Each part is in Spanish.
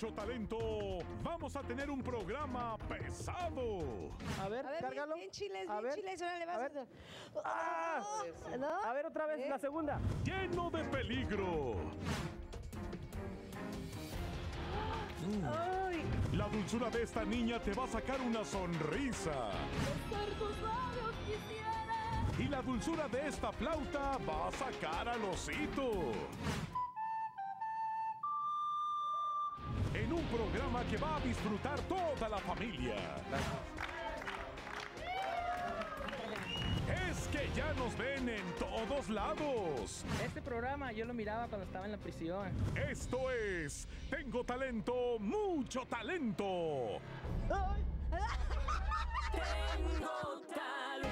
Mucho Talento, vamos a tener un programa pesado. A ver, cárgalo. Bien chiles, ahora le vas a... ver. ¡Ah! ¿No? A ver, otra vez, la segunda. Lleno de peligro. Ay. La dulzura de esta niña te va a sacar una sonrisa. Y la dulzura de esta flauta va a sacar al osito. En un programa que va a disfrutar toda la familia. Es que ya nos ven en todos lados. Este programa yo lo miraba cuando estaba en la prisión. Esto es Tengo Talento, Mucho Talento. ¡Ay! Tengo talento.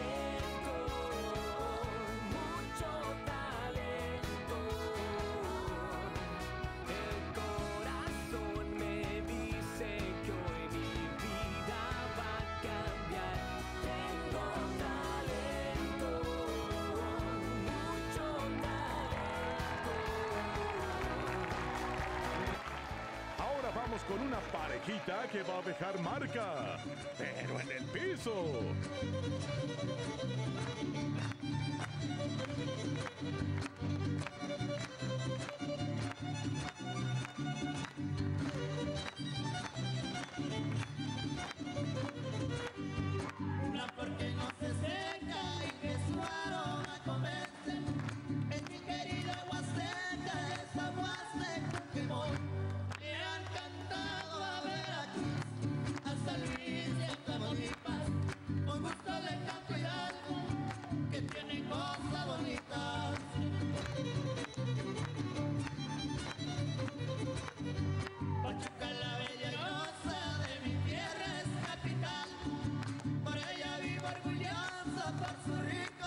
Vamos con una parejita que va a dejar marca, pero en el piso. Una porque no se seca y que su aroma convence. Es mi querida Huasteca, esa Huasteca que voy. Con gusto le canto y algo que tiene cosas bonitas. Pachuca, la bella y goza de mi tierra es capital. Por ella vivo orgullosa por su rico